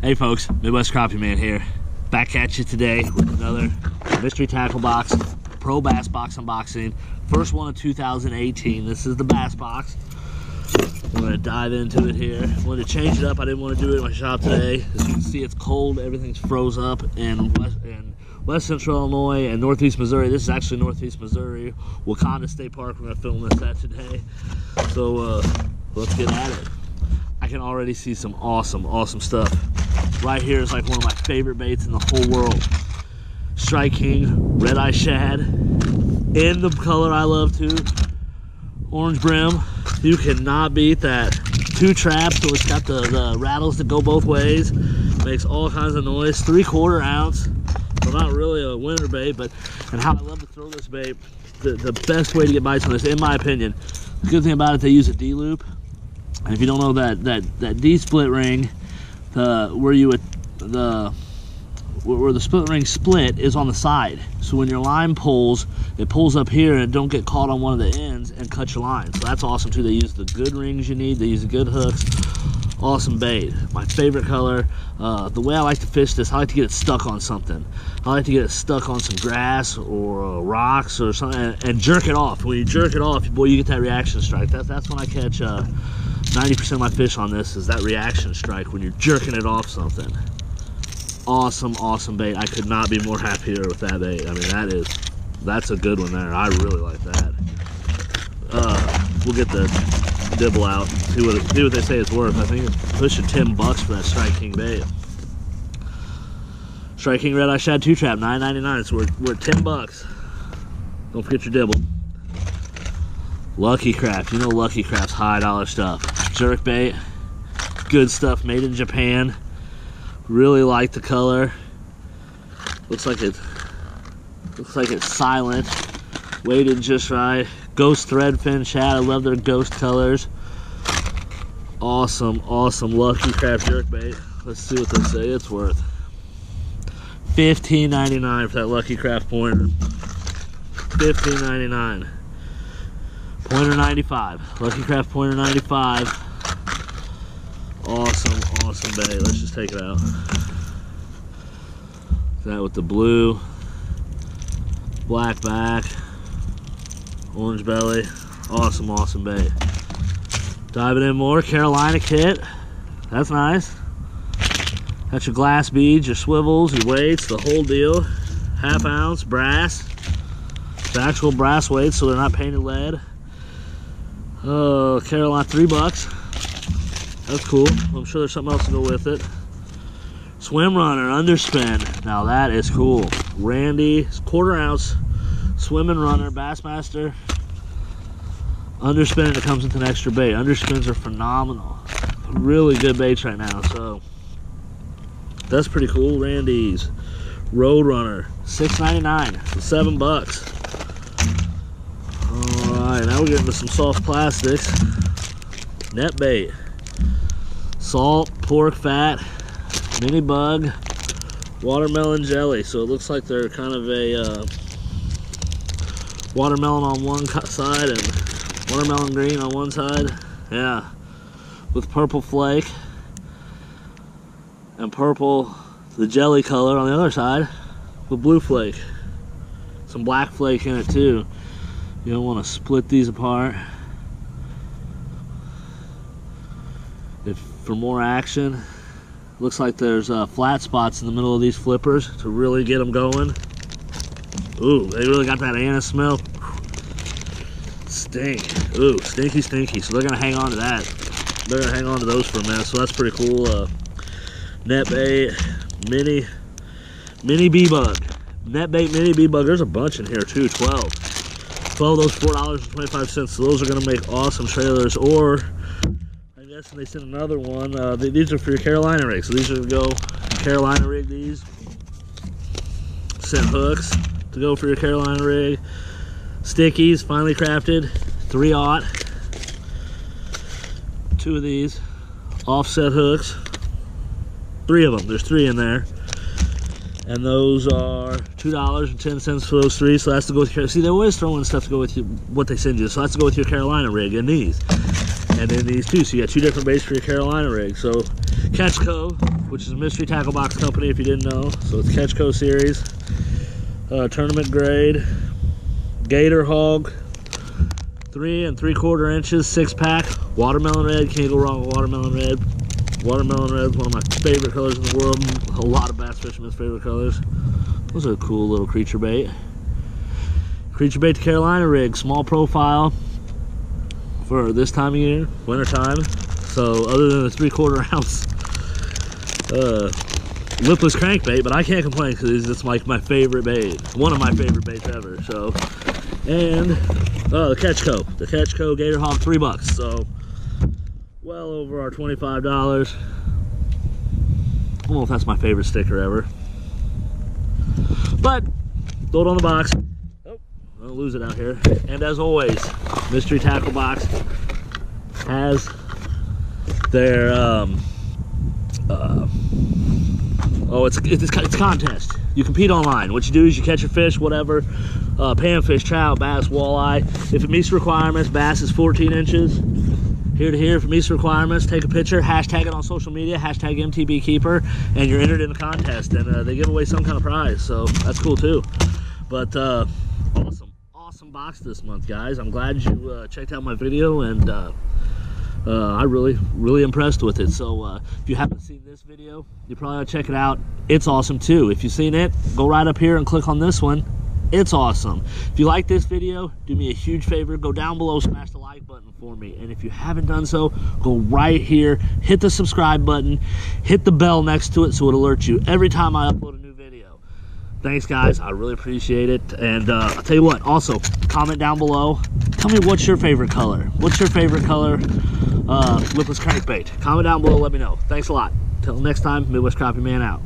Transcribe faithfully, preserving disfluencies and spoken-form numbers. Hey folks, Midwest Crappie Man here. Back at you today with another Mystery Tackle Box, Pro Bass Box unboxing. First one of two thousand eighteen. This is the Bass Box. I'm gonna dive into it here. I wanted to change it up. I didn't want to do it in my shop today. As you can see, it's cold. Everything's froze up in West, in West Central Illinois and Northeast Missouri. This is actually Northeast Missouri, Wakanda State Park. We're gonna film this at today. So uh, let's get at it. I can already see some awesome, awesome stuff. Right here is like one of my favorite baits in the whole world. Strike King, Red Eye Shad, in the color I love too, orange brim. You cannot beat that. Two traps, so it's got the, the rattles that go both ways. Makes all kinds of noise. Three quarter ounce, so not really a winter bait, but and how I love to throw this bait. The, the best way to get bites on this, in my opinion. The good thing about it, they use a D loop. And if you don't know that that that D split ring, the where you would the where the split ring split is on the side, so when your line pulls, it pulls up here and it don't get caught on one of the ends and cut your line. So that's awesome too. They use the good rings you need. They use the good hooks. Awesome bait. My favorite color. Uh, the way I like to fish this, I like to get it stuck on something. I like to get it stuck on some grass or uh, rocks or something, and, and jerk it off. When you jerk it off, boy, you get that reaction strike. That's that's when I catch. Uh, ninety percent of my fish on this is that reaction strike when you're jerking it off something. Awesome, awesome bait. I could not be more happier with that bait. I mean, that is, that's a good one there. I really like that. Uh, we'll get the dibble out, see what, it, see what they say it's worth. I think it's pushing ten bucks for that Strike King bait. Strike King Red Eye Shad two Trap, nine ninety-nine. It's worth, worth ten bucks. Don't forget your dibble. Lucky Craft, you know Lucky Craft's high dollar stuff. Jerk bait, good stuff, made in Japan. Really like the color. Looks like it looks like it's silent. Weighted just right. Ghost threadfin shad, I love their ghost colors. Awesome, awesome Lucky Craft jerk bait. Let's see what they say it's worth. fifteen ninety-nine for that Lucky Craft pointer. fifteen ninety-nine. Pointer ninety-five, Lucky Craft pointer ninety-five. Awesome, awesome bait. Let's just take it out. That with the blue, black back, orange belly. Awesome, awesome bait. Diving in more, Carolina kit. That's nice. That's your glass beads, your swivels, your weights, the whole deal. Half ounce brass. It's actual brass weights, so they're not painted lead. Oh, Carolina, three bucks. That's cool. I'm sure there's something else to go with it. Swim'n Runner, Underspin. Now that is cool. Randy's quarter ounce Swim'n Runner, Bassmaster. Underspin, and it comes with an extra bait. Underspins are phenomenal. Really good baits right now, so that's pretty cool. Randy's Roadrunner, six ninety-nine, so seven bucks. Alright, now we're getting to some soft plastics. Net bait. Salt, pork fat, mini bug, watermelon jelly. So it looks like they're kind of a uh, watermelon on one side and watermelon green on one side. Yeah. With purple flake and purple, the jelly color on the other side with blue flake. Some black flake in it too. You don't want to split these apart if, for more action. Looks like there's uh, flat spots in the middle of these flippers to really get them going. Ooh, they really got that anise smell. Stink. Ooh, stinky, stinky. So they're going to hang on to that. They're going to hang on to those for a minute. So that's pretty cool. Uh, net bait, mini, mini B-Bug. Net bait, mini B-Bug. There's a bunch in here too, twelve. twelve of those four dollars and twenty-five cents, so those are going to make awesome trailers. Or I guess they sent another one. Uh, they, these are for your Carolina rig, so these are to go Carolina rig. These sent hooks to go for your Carolina rig. Stickies, finely crafted, three aught. Two of these offset hooks, three of them. There's three in there. And those are two dollars and ten cents for those three, so that's to go with your, see, they're always throwing stuff to go with you, what they send you, so that's to go with your Carolina rig, and these. And then these too, so you got two different baits for your Carolina rig. So, Catch Co. which is a Mystery Tackle Box company if you didn't know. So it's Catch Co. series, uh, tournament grade, Gator Hog, three and three quarter inches, six pack, watermelon red. Can't go wrong with watermelon red. Watermelon red is one of my favorite colors in the world. A lot of bass fishermen's favorite colors. Those are a cool little creature bait. Creature bait to Carolina rig, small profile for this time of year, winter time. So other than the three quarter ounce uh, lipless crankbait, but I can't complain because it's like my favorite bait, one of my favorite baits ever. So, and uh, the Catch Co., the Catch Co. Gator Hog, three bucks. So well over our twenty-five dollars. I don't know if that's my favorite sticker ever, but throw it on the box. Oh, I'll lose it out here. And as always, Mystery Tackle Box has their um, uh, oh, it's, it's it's contest. You compete online. What you do is you catch a fish, whatever, uh, panfish, trout, bass, walleye. If it meets requirements, bass is fourteen inches. Here to here, if it meets requirements, take a picture, hashtag it on social media, hashtag M T B Keeper, and you're entered in the contest. And uh, they give away some kind of prize, so that's cool too. But uh, awesome, awesome box this month, guys. I'm glad you uh, checked out my video, and uh, uh, I really, really impressed with it. So uh, if you haven't seen this video, you probably ought to check it out. It's awesome too. If you've seen it, go right up here and click on this one. It's awesome. If you like this video, do me a huge favor, go down below, smash the like button for me, and if you haven't done so, go right here, hit the subscribe button, hit the bell next to it so it alerts you every time I upload a new video. Thanks guys, I really appreciate it. And uh, I'll tell you what, also comment down below, tell me what's your favorite color, what's your favorite color uh, lipless crankbait. Comment down below, let me know. Thanks a lot. Till next time, Midwest Crappie Man out.